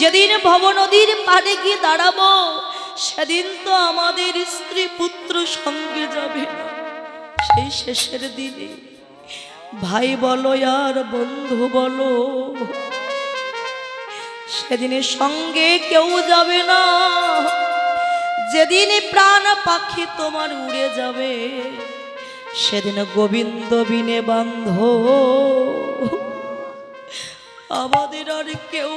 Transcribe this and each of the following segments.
যেদিন ভবনদীর পাড়ে গিয়ে দাঁড়াবো সেদিন তো আমাদের স্ত্রী পুত্র সঙ্গে যাবে না। সেই শেষের দিনে ভাই বলো আর বন্ধু বলো, সেদিনের সঙ্গে কেউ যাবে না। যেদিন প্রাণ পাখি তোমার উড়ে যাবে সেদিন গোবিন্দ বিনে বান্ধ আমাদের আর কেউ,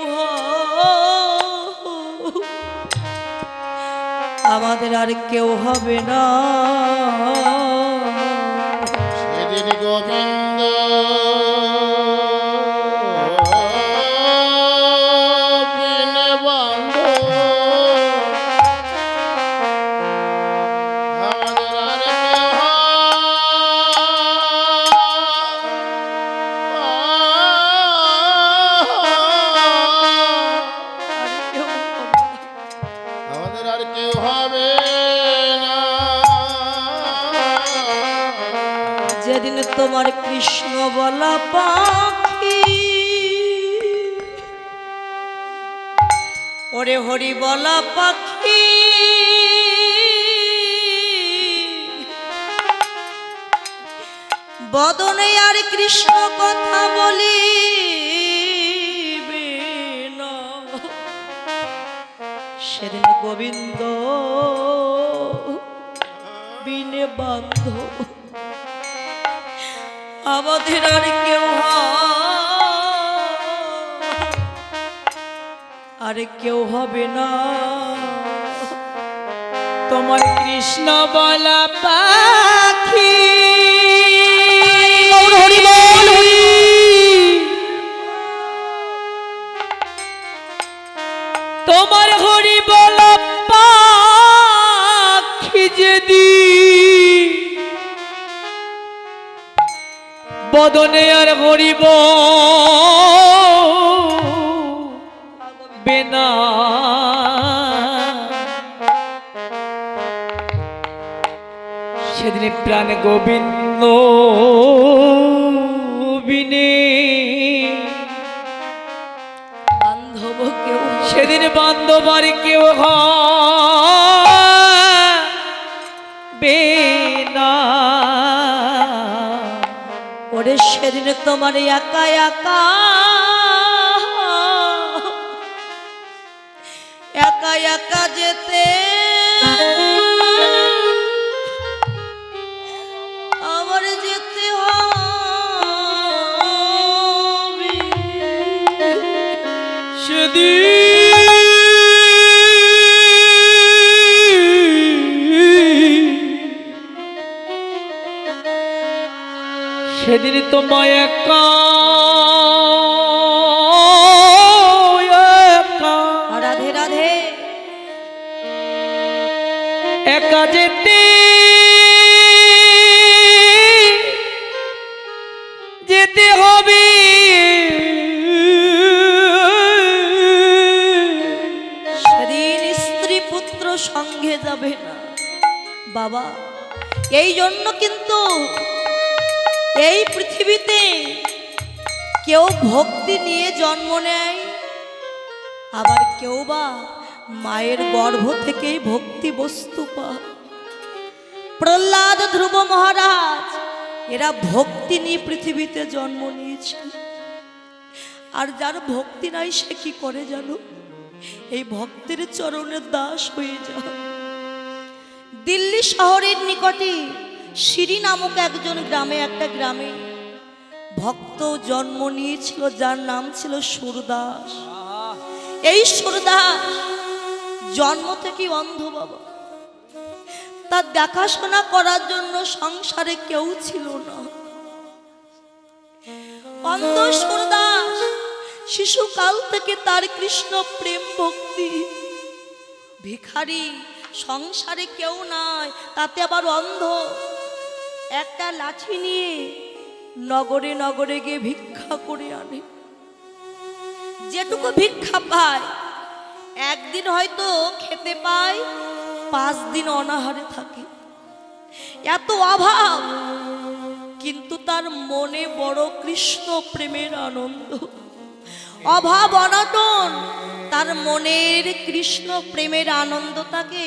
আমাদের আর কেউ হবে না। সেদিন গোবিন্দ তোমার কৃষ্ণ বলা পাখি ওরে হরি বলা পাখি বদনে আর কৃষ্ণ কথা বলিবে না, সেদিন গোবিন্দ বিনে বান্ধ আমাদের আর কেউ, আর কেউ হবে না। তোমার কৃষ্ণ বলা পাখি তোমার হরি বলা পাখি যদি বদনে আর হরিব বেনা, সেদিন প্রাণ গোবিন্দ বিনে বান্ধব কেউ, সেদিন বান্ধব আর কেউ বেনা। ওরে সেদিন তোমার একা একা, একা একা যেতে আমার যেতে হবে। সেদিন সেদিন তোমায় একা রাধে রাধে একা যেতে যেতে হবে। সেদিন স্ত্রী পুত্র সঙ্গে যাবে না বাবা। এই জন্য কিন্তু এই পৃথিবীতে কেউ ভক্তি নিয়ে জন্ম নেয়, আবার কেউ বা মায়ের গর্ভ থেকেই ভক্তি বস্তু পায়। প্রহ্লাদ ধ্রুব মহারাজ এরা ভক্তি নিয়ে পৃথিবীতে জন্ম নিয়েছে। আর যার ভক্তি নাই সে কি করে জানো? এই ভক্তের চরণের দাস হয়ে যায়। দিল্লি শহরের নিকটে সিঁড়ি নামক একজন গ্রামে, একটা গ্রামে ভক্ত জন্ম নিয়েছিল যার নাম ছিল সুরদাস। এই সুরদাস জন্ম থেকে অন্ধ বাবা। তার দেখাশোনা করার জন্য সংসারে কেউ ছিল না। অন্ধ সুরদাস শিশুকাল থেকে তার কৃষ্ণ প্রেম ভক্তি। ভিখারি, সংসারে কেউ নাই, তাতে আবার অন্ধ। একটা লাঠি নিয়ে নগরে নগরে গিয়ে ভিক্ষা করে আনে। যেটুকু ভিক্ষা পায় একদিন হয়তো খেতে পায়, 5 দিন অনাহারে থাকে। এত অভাব, কিন্তু তার মনে বড় কৃষ্ণ প্রেমের আনন্দ। अभाव अनाटन तार मनेर कृष्ण प्रेमेर आनंदटाके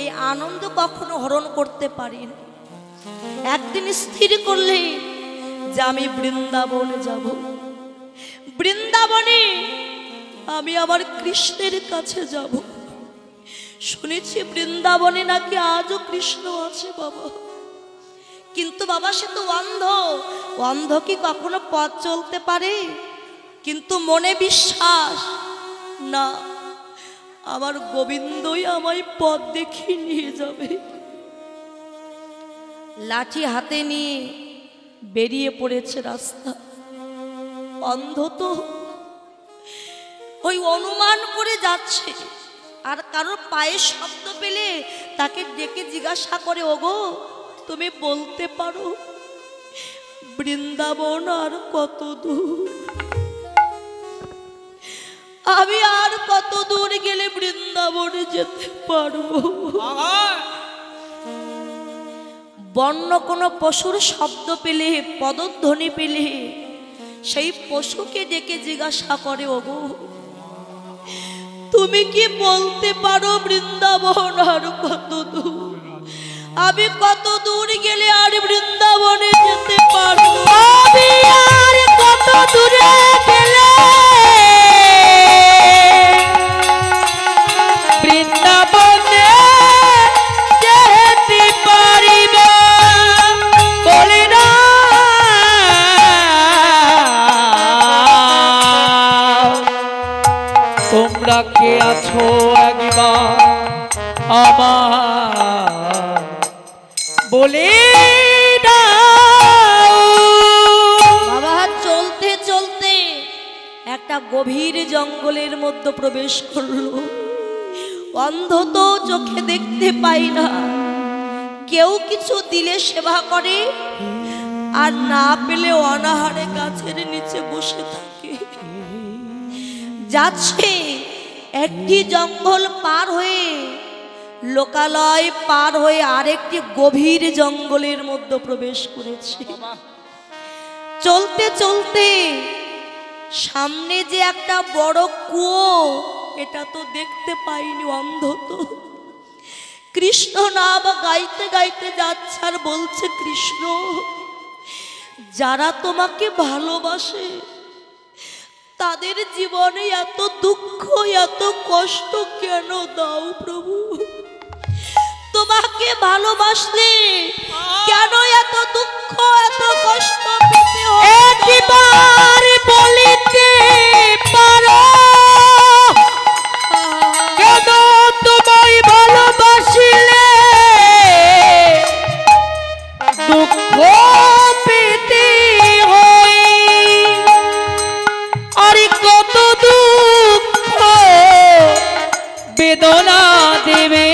ए आनंद कखनो हरण करते पारेन। एकदिन स्थिर करलेन जे आमी बृंदावन যাব। बृंदावने आमी आमार कृष्णेर काछे যাব। शुनेछि बृंदावने नाकि आजो कृष्ण आछे बाबा, किन्तु बाबा से तो अंध अंध कि कखनो पथ चलते पारे? किन्तु मने विश्वास ना आमार गोविंदई आमाय पथ देखिए निये जाबे। लाठी हाथे निये बेरिये पड़ेछे रास्ता। अंध तो ओई अनुमान करे जाच्छे आर कारो पाये शब्द पेले ताके डेके जिज्ञासा करे ओगो तुमी बोलते पारो बृंदावन आर कत दूर? आमी आर कत दूर गेले बृंदावने जेते पारबो? বন্য কোনো পশুর শব্দ পেলে, পদধ্বনি পেলে সেই পশুকে ডেকে জিজ্ঞাসা করে ওগো তুমি কি বলতে পারো বৃন্দাবন আর কত দূর? আমি কত দূর গেলে আর বৃন্দাবনে যেতে পারবো? আমি আর কত দূরে গেলে বৃন্দাবনে যেতে পারিব? বলে না তোমরা কে আছো একবার আমার बोले बाबा। चलते चलते एक गभीर जंगलेर मध्य प्रवेश करलो। अंध तो चोखे देखते पाई ना, केउ किछु दिले सेवा करे आर ना पेले अनाहारे गाछेर नीचे बसे थाके। जाच्छे एकटी जंगल पार हुए लोकालय पार हुए आरेकटी गभीर जंगलेर मध्य प्रवेश करेछे। चलते चलते सामने जे एकटा बड़ कुओ एटा तो देखते पाइनि अंध तो। कृष्ण नाम गाइते गाइते जाच्छे आर बोलछे कृष्ण যারা তোমাকে ভালোবাসে তাদের জীবনে এত দুঃখ এত কষ্ট কেন দাও প্রভু? তোমাকে ভালোবাসলে কেন এত দুঃখ এত কষ্ট পেতে হয়? একবার বলিতে পারো কেন তোমায় ভালোবাসিলে দুঃখ পেতে হয়? আর কত দুঃখ বেদনা দেবে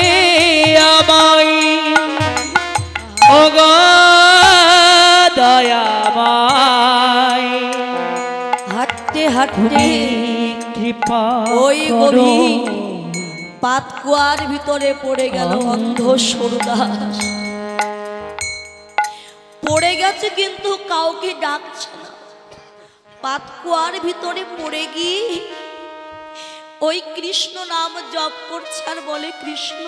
कृष्ण नाम जप करे कृष्ण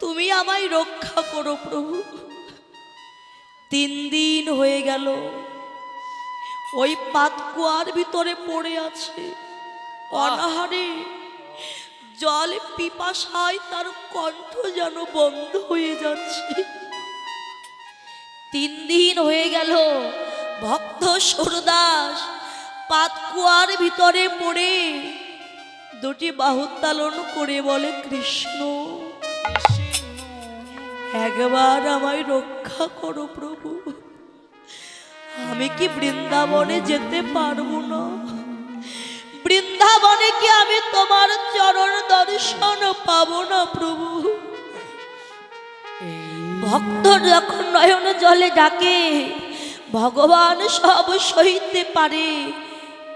तुमी आमाय रक्षा करो प्रभु। 3 दिन होये गेलो ওই পাতকুয়ার ভিতরে পড়ে আছে অনাহারে। জল পিপাসায় তার কণ্ঠ যেন বন্ধ হয়ে যাচ্ছে। 3 দিন হয়ে গেল ভক্ত সুরদাস পাতকুয়ার ভিতরে পড়ে দুটি বাহু তালন করে বলে কৃষ্ণ একবার আমায় রক্ষা করো প্রভু। আমি কি বৃন্দাবনে যেতে পারবো না? বৃন্দাবনে কি আমি তোমার চরণ দর্শন পাবো না প্রভু? ভক্ত যখন নয়ন জলে ডাকে ভগবান সব সইতে পারে,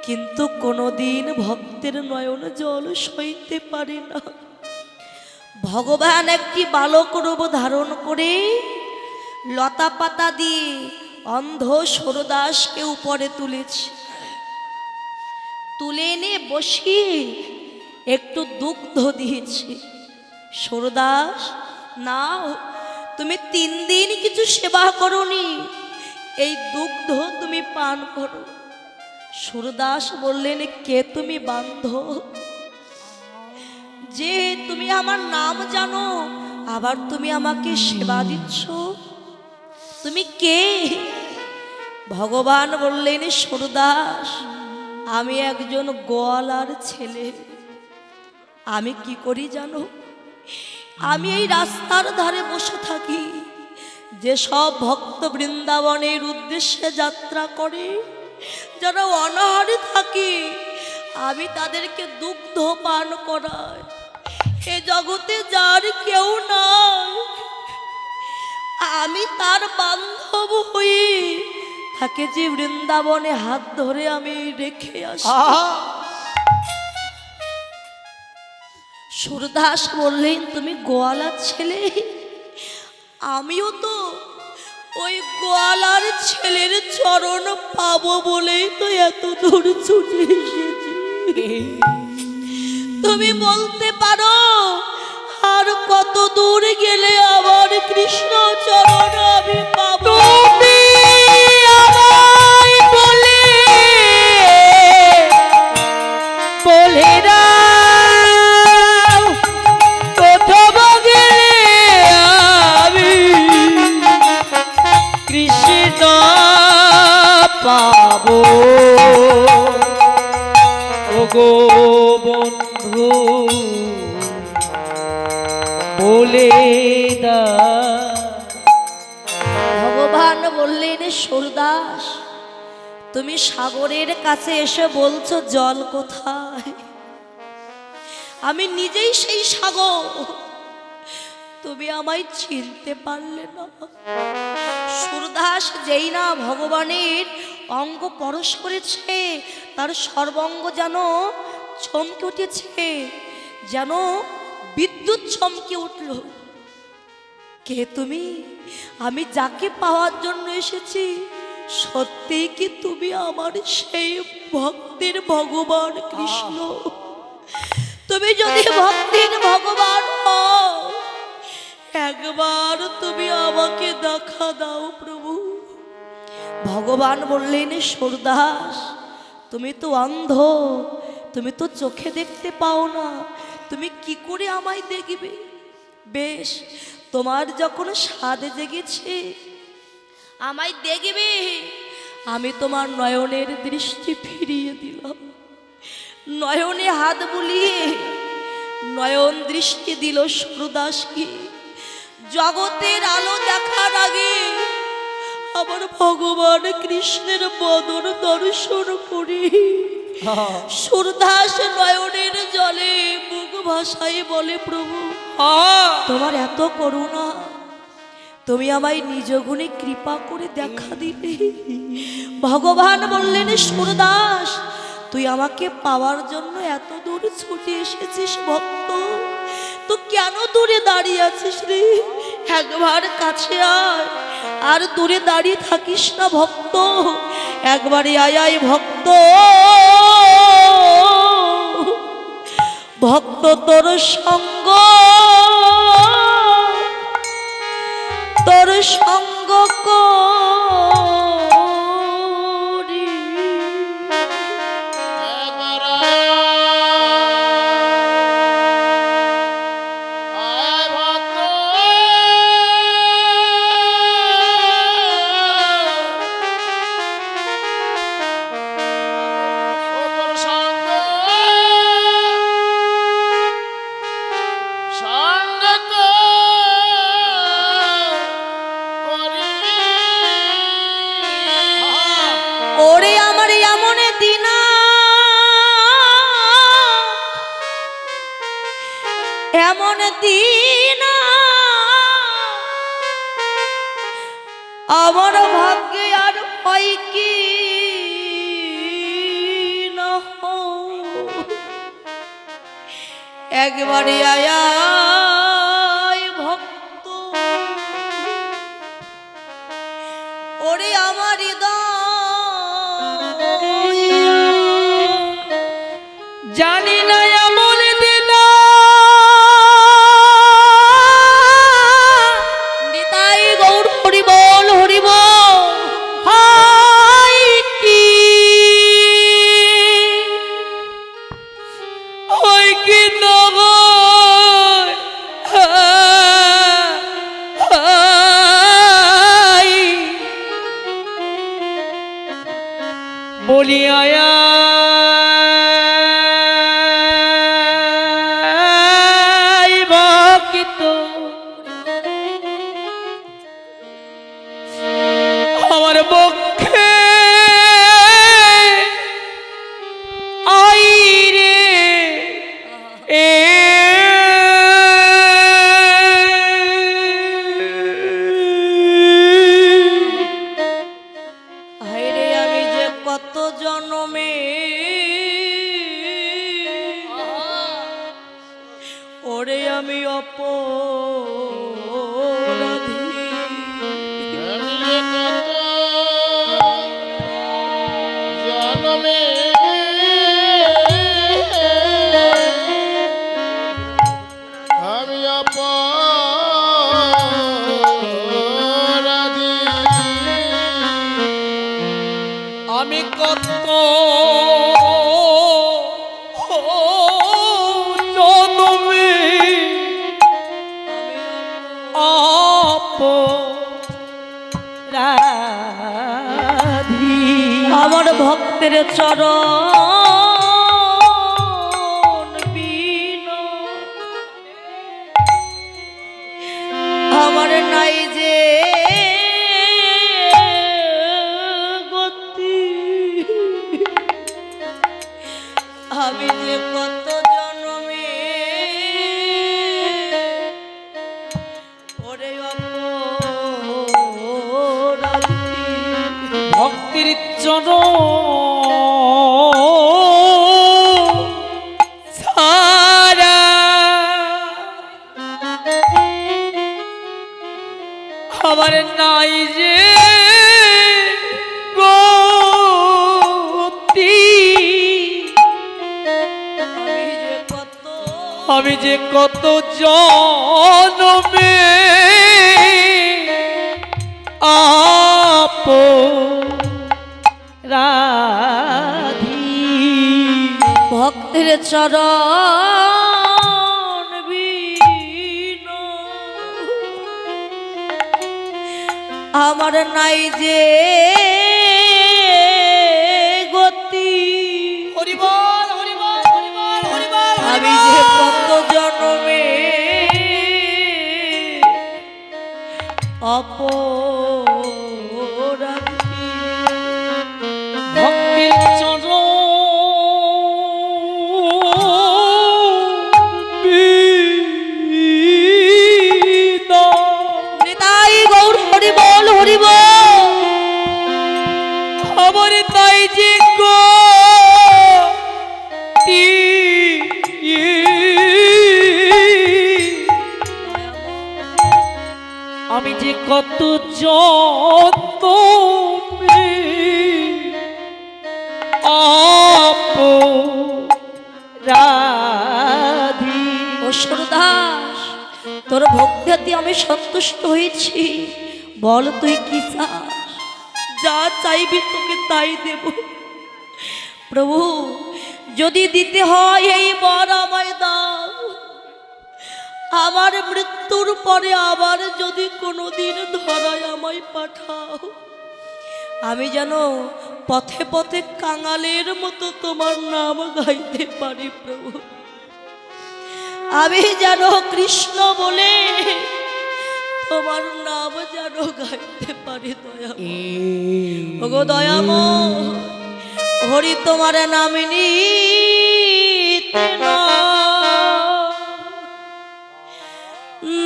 কিন্তু কোনোদিন ভক্তের নয়ন জল সইতে পারে না। ভগবান একটি বালক রূপ ধারণ করে লতা পাতা দিয়ে अंध সরদাসকে উপরে তুলেছে। तुले ने बसिए एकटू दुग्ध दिए सरदास ना तुम तीन दिन किछु सेवा करोनी दुग्ध तुम पान करो। सूरदास बोलें के तुम बांधो जे तुम आमार नाम जानो आबार तुम आमाके सेवा दिच्छो तुम के? भगवान बोलें सूरदास आमी एकजन गोयालार छेले आमी की करी जानो आमी एई रास्तार धारे बसे थाकी जे सब भक्त बृंदावनेर उद्देश्ये यात्रा करे जारा अनाहारे थाके आमी तादेरके दुग्ध पान कराई। ए जगते जार केउ नाई आमी तार बान्धव हई थाके जी वृंदावने हाथ धरे आमी रेखे आसी। सूरदास बोलें तुमी गोयाला छेले आमियो तो ओई गोयालार छेलेर चरण पाबो बोलेई तो एत दूर छुटे एसेछि। तुमी बोलते पारो आर कत दूर गेले आबार कृष्ण चरण आमी पाबो सूरदास तुमी सागरेर काछे एसे बोलछो जल कोथाय आमी निजेई सेई सागर तुमी आमाय चिनते पारले ना। सूरदास जेई ना भगवानेर अंग परश करेछे तार सर्वांग जेन चमके उठेछे जेन विद्युत चमके उठलो। के तुमी आमी जाके पावार जन्य एसेछि सत्यि कि तुमी आमार सेई भक्तेर भगवान कृष्ण? तुमी यदि भक्तेर भगवान हओ एकबार तुमी आमाके देखा दाओ प्रभु। भगवान बोललेन सूरदास तुमी तो अंध तुमी तो चोखे देखते पाओ ना तुमी कि करे आमाय देखबे? बेश তোমার যখন সাধে জেগেছে আমায় দেখবে আমি তোমার নয়নের দৃষ্টি ফিরিয়ে দিলাম। নয়নে হাত বুলিয়ে নয়ন দৃষ্টি দিল সুরদাসকে। জগতের আলো দেখার আগে আমার ভগবান কৃষ্ণের বদন দর্শন করি। সুরদাস নয়নের জলে মুখ ভাসায় বলে প্রভু তোমার এত করুণা তুমি আমায় নিজ গুণে কৃপা করে দেখা দিলে। ভগবান বললেন সুরদাস তুই আমাকে পাওয়ার জন্য এত দূর ছুটে এসেছিস ভক্ত তো কেন দূরে দাঁড়িয়ে আছিস রে? একবার কাছে আয় আর দূরে দাঁড়িয়ে থাকিস না ভক্ত একবারে আয় আয় ভক্ত। ভক্ত তোর সঙ্গ করি একবারে আয় ভক্ত ওরে আমার হৃদয় बोली आया तेरे चरण बीनो हमारे नाई जे गति हमें जे कत जन्मे ओरे अपराध भक्तिर चरण আমি যে কত জনমে আপরাধী ভক্তের চরণ বিনো আমার নাই যে কত যত মে আপরাধী অসুরদাস তোর ভক্তিতে আমি সন্তুষ্ট হয়েছি বল তুই কি চাস যা চাইবি তোকে তাই দেব প্রভু যদি দিতে হয় এই বর আমায় দাও আমার মৃত্যুর পরে আবার যদি কোনোদিন ধরায় আমায় পাঠাও আমি যেন পথে পথে কাঙালের মতো তোমার নাম গাইতে পারি প্রভু আমি যেন কৃষ্ণ বলে তোমার নাম যেন গাইতে পারি দয়া ওগো দয়াময় হরি তোমার নামে নিতে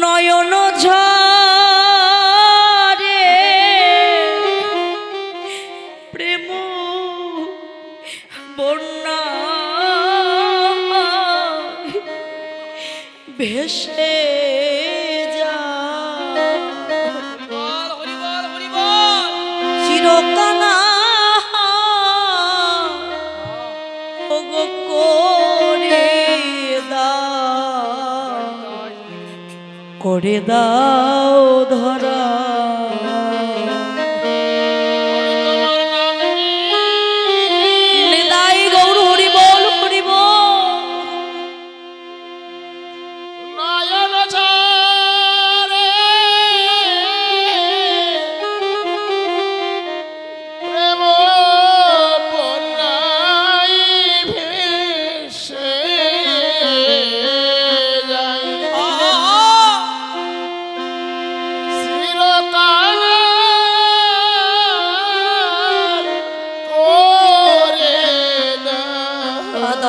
নয়ন ঝরে প্রেম বন্যা ভেসে যা চিরকানা করে দাও ধরা নিদাই গৌর হরি বল হরি বল নয়ন ঝরে প্রেম বল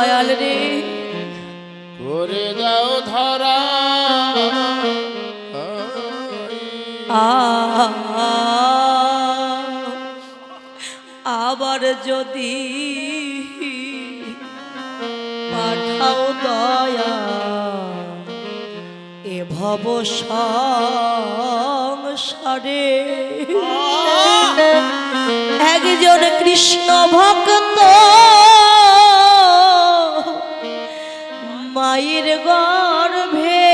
दयाल रे करे दाओ धारा आबार जदि पाठाओ दया ए भव संसारे একজন কৃষ্ণ ভক্ত মায়ের গর্ভে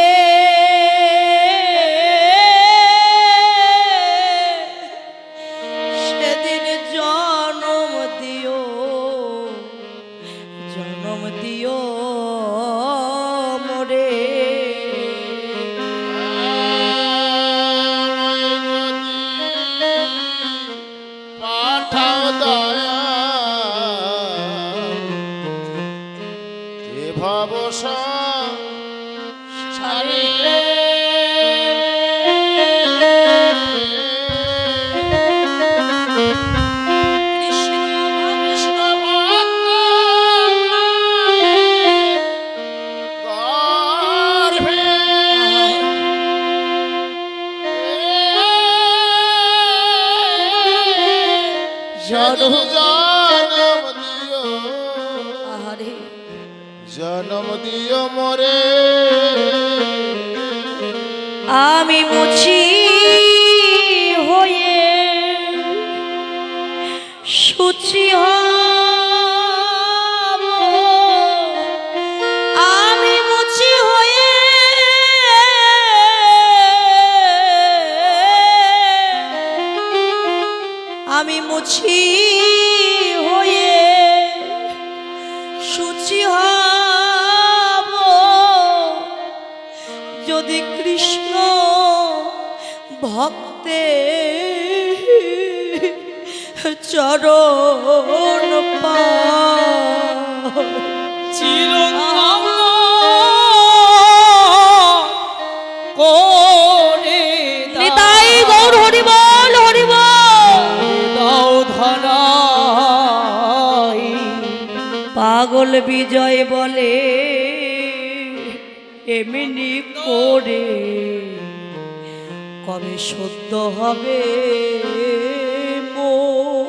সেদিন জন্ম দিও মোরে जन्म दियो मोरे आमी मुछि होये शुचि हब आमी मुछि होये शुचि यदि कृष्ण भक्ते चरण पागल विजय बोले এমনি করে কবে শুদ্ধ হবে মন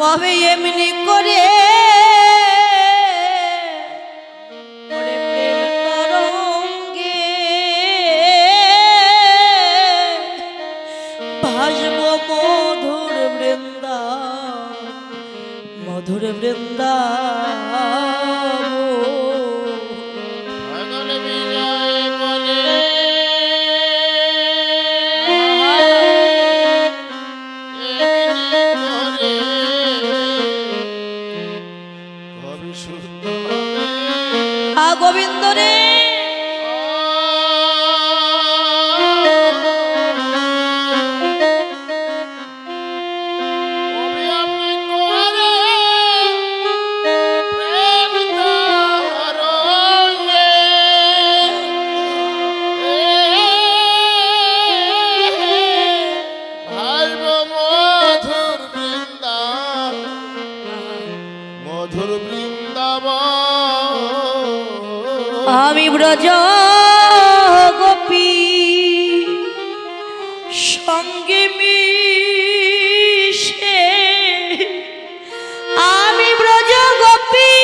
কবে এমনি করে ওরে প্রেম তরঙ্গে ভাসব মধুর বৃন্দা गोविंद रे आमी ब्रज गोपी संगे मिशे आमी ब्रज गोपी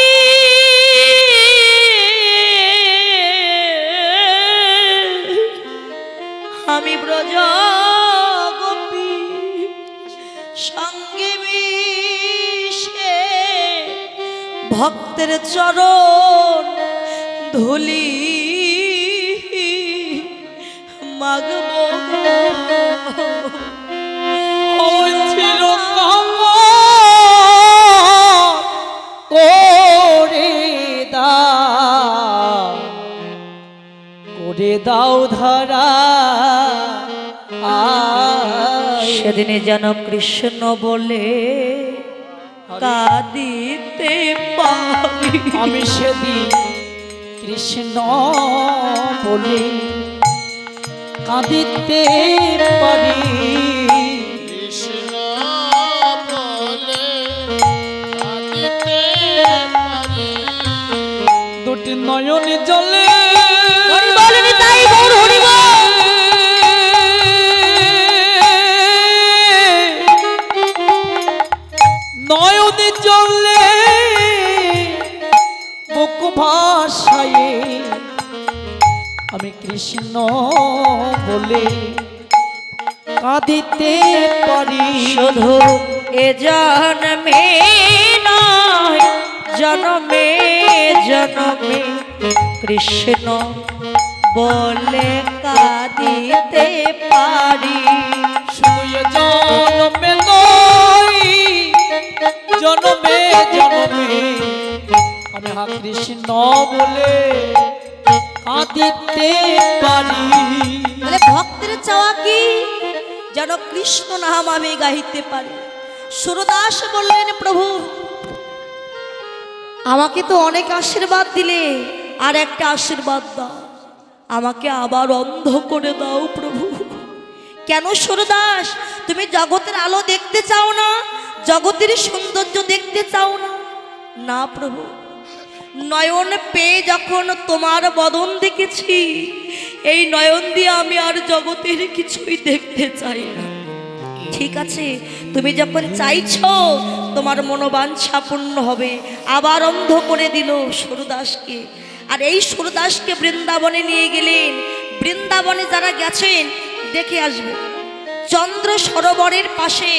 संगे मिशे भक्तेर चरण धूली मागबो करे दाओ धारा सेदिन जान कृष्ण बोले कादिते पाबी आमी सेदिन कृष्ण बोले कादिते पारी कृष्ण बोले कादिते पारी। नयन जले नयन जले बुक भाषाए आमी कृष्ण बोले कादिते पारी शुधु ए जन्मे नय जन्मे जन्मे कृष्ण बोले कादिते पारी शुधु जन्मे नय जन्मे जन्मे आमी हा कृष्ण बोले कादिते पारी बोले भक्तिर चावा की जान कृष्ण नाम हमें गाइते सुरदास बोलें प्रभु आमाके तो अनेक आशीर्वाद दिले और एक आशीर्वाद दाओ आमाके आबार अंध करे दाओ प्रभु क्यों सुरदास तुम्हें जगतेर आलो देखते चाओ ना जगतेर सौंदर्य देखते चाओ ना ना प्रभु नयन पे जखन तुम्हार बदन देखेछि এই নয়ন দিয়ে আমি আর জগতের কিছুই দেখতে চাই না। ঠিক আছে তুমি যখন চাইছো তোমার মনোবাঞ্ছা পূর্ণ হবে। আবার অন্ধ করে দিল সুরদাসকে। আর এই সুরদাসকে বৃন্দাবনে নিয়ে গেলেন। বৃন্দাবনে যারা গেছেন দেখে আসবে চন্দ্র সরোবরের পাশে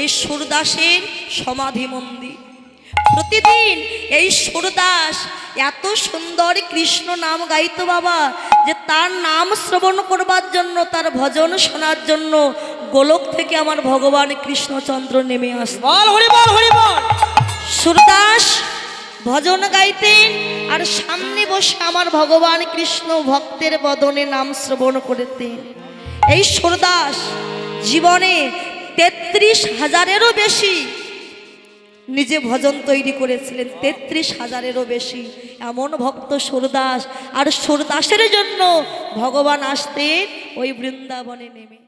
এই সুরদাসের সমাধি মন্দির। प्रतिदिन এই সুরদাস এত সুন্দর কৃষ্ণ নাম গাইতো বাবা যে তার নাম শ্রবণ করবার জন্য তার ভজন শোনার জন্য গোলক থেকে আমার ভগবান কৃষ্ণচন্দ্র নেমে আসে। বল হরি বল হরি বল। সুরদাস ভজন গাইতেন আর সামনে বসে আমার ভগবান কৃষ্ণ ভক্তের বদনে নাম শ্রবণ করতেন। এই সুরদাস জীবনে ৩৩,০০০-এরও বেশি निजे भजन तैरी करेছিলেন ৩৩,০০০-এরও বেশি এমন ভক্ত সুরদাস। আর সুরদাসের জন্য ভগবান আসতেন ওই বৃন্দাবনে নেমে।